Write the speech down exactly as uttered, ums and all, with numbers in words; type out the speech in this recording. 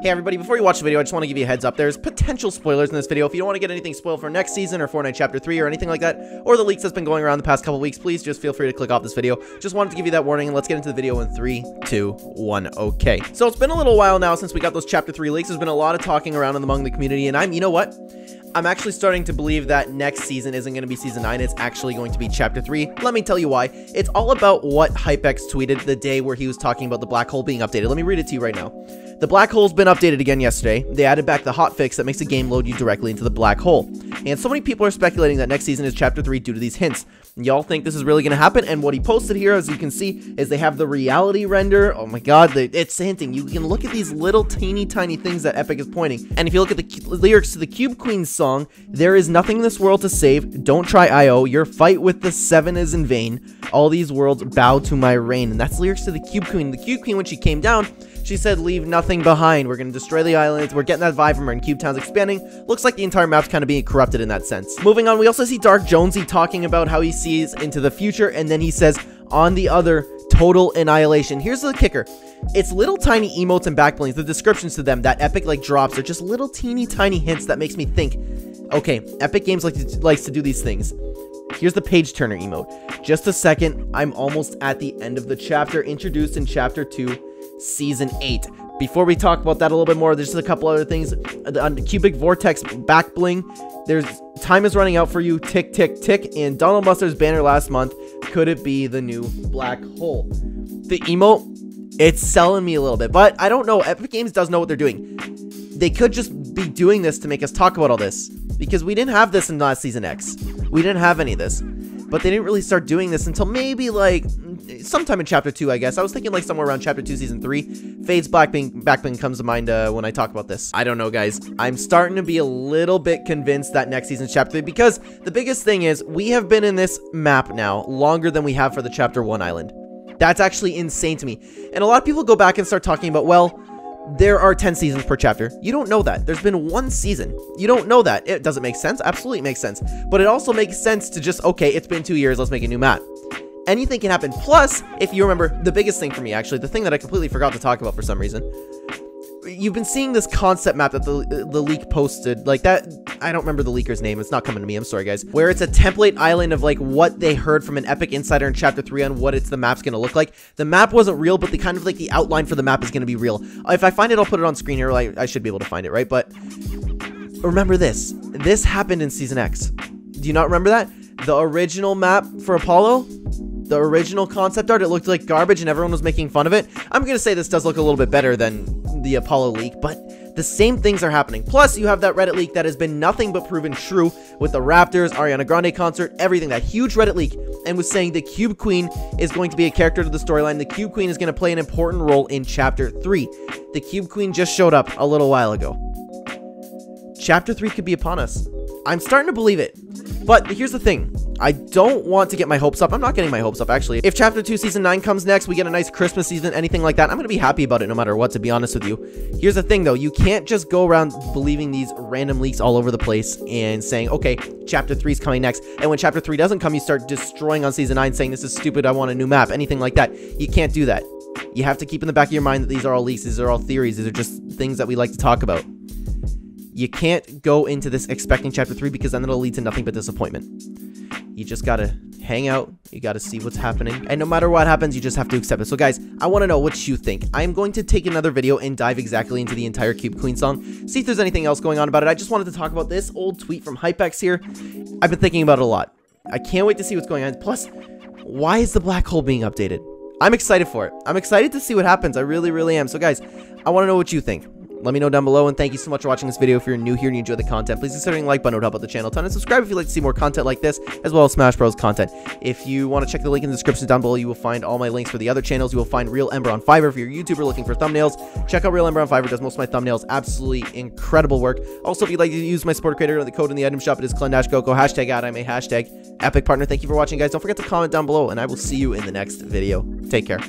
Hey everybody, before you watch the video, I just want to give you a heads up. There's potential spoilers in this video. If you don't want to get anything spoiled for next season or Fortnite Chapter three or anything like that, or the leaks that's been going around the past couple weeks, please just feel free to click off this video. Just wanted to give you that warning, and let's get into the video in three, two, one, okay. So it's been a little while now since we got those Chapter three leaks. There's been a lot of talking around among the community, and I'm, you know what? I'm actually starting to believe that next season isn't going to be Season nine, it's actually going to be Chapter three. Let me tell you why. It's all about what Hypex tweeted the day where he was talking about the black hole being updated. Let me read it to you right now. The black hole's been updated again yesterday. They added back the hotfix that makes the game load you directly into the black hole. And so many people are speculating that next season is Chapter three due to these hints. Y'all think this is really going to happen? And what he posted here, as you can see, is they have the reality render. Oh my god, they, it's hinting. You can look at these little teeny tiny things that Epic is pointing. And if you look at the lyrics to the Cube Queen song, Song, there is nothing in this world to save. Don't try I O. Your fight with the seven is in vain. All these worlds bow to my reign. And that's lyrics to the Cube Queen. The Cube Queen, when she came down, she said, leave nothing behind. We're going to destroy the islands. We're getting that vibe from her. And Cube Town's expanding. Looks like the entire map's kind of being corrupted in that sense. Moving on, we also see Dark Jonesy talking about how he sees into the future. And then he says, on the other, total annihilation. Here's the kicker. It's little tiny emotes and backblings, the descriptions to them that Epic like drops are just little teeny tiny hints that makes me think, okay, Epic Games like to, likes to do these things. Here's the Page Turner emote. Just a second, I'm almost at the end of the chapter, introduced in Chapter two, Season eight. Before we talk about that a little bit more, there's just a couple other things. The Cubic Vortex back bling. There's time is running out for you, tick, tick, tick. And Donald Buster's banner last month, could it be the new black hole? The emote, it's selling me a little bit, but I don't know. Epic Games does know what they're doing. They could just be doing this to make us talk about all this, because we didn't have this in last Season X. We didn't have any of this, but they didn't really start doing this until maybe like sometime in Chapter two, I guess. I was thinking like somewhere around Chapter two, Season three. Fade's Blackpink backbling comes to mind uh, when I talk about this. I don't know, guys. I'm starting to be a little bit convinced that next season's Chapter three, because the biggest thing is we have been in this map now longer than we have for the Chapter one island. That's actually insane to me. And a lot of people go back and start talking about, well, there are ten seasons per chapter. You don't know that. There's been one season. You don't know that. It doesn't make sense. Absolutely makes sense. But it also makes sense to just, okay, it's been two years. Let's make a new map. Anything can happen. Plus, if you remember, the biggest thing for me, actually, the thing that I completely forgot to talk about for some reason, you've been seeing this concept map that the, the leak posted, like that, I don't remember the leaker's name, it's not coming to me, I'm sorry guys, where it's a template island of like what they heard from an Epic insider in Chapter three on what it's the map's gonna look like. The map wasn't real, but the kind of like the outline for the map is gonna be real. If I find it, I'll put it on screen here, I, I should be able to find it, right? But remember this, this happened in Season X. Do you not remember that? The original map for Apollo? The original concept art, it looked like garbage and everyone was making fun of it. I'm gonna say this does look a little bit better than the Apollo leak, but the same things are happening. Plus, you have that Reddit leak that has been nothing but proven true with the Raptors, Ariana Grande concert, everything, that huge Reddit leak, and was saying the Cube Queen is going to be a character to the storyline. The Cube Queen is gonna play an important role in Chapter three. The Cube Queen just showed up a little while ago. Chapter three could be upon us. I'm starting to believe it. But here's the thing, I don't want to get my hopes up. I'm not getting my hopes up, actually. If Chapter two, Season nine comes next, we get a nice Christmas season, anything like that, I'm going to be happy about it no matter what, to be honest with you. Here's the thing, though. You can't just go around believing these random leaks all over the place and saying, okay, Chapter three is coming next. And when Chapter three doesn't come, you start destroying on Season nine, saying this is stupid, I want a new map, anything like that. You can't do that. You have to keep in the back of your mind that these are all leaks, these are all theories, these are just things that we like to talk about. You can't go into this expecting Chapter three, because then it'll lead to nothing but disappointment. You just gotta hang out, you gotta see what's happening, and no matter what happens, you just have to accept it. So guys, I want to know what you think. I'm going to take another video and dive exactly into the entire Cube Queen song, see if there's anything else going on about it. I just wanted to talk about this old tweet from Hypex here. I've been thinking about it a lot. I can't wait to see what's going on. Plus, why is the black hole being updated? I'm excited for it. I'm excited to see what happens. I really, really am. So guys, I want to know what you think. Let me know down below, and thank you so much for watching this video. If you're new here and you enjoy the content, please consider hitting the like button, it would help out the channel a ton, and subscribe if you'd like to see more content like this, as well as Smash Bros content. If you want to check the link in the description down below, you will find all my links for the other channels. You will find Real Ember on Fiverr if you're a YouTuber looking for thumbnails. Check out Real Ember on Fiverr, does most of my thumbnails, absolutely incredible work. Also, if you'd like to use my support creator, the code in the item shop, it is CLEN-GOCO, hashtag ad I M A, hashtag Epic Partner. Thank you for watching, guys. Don't forget to comment down below, and I will see you in the next video. Take care.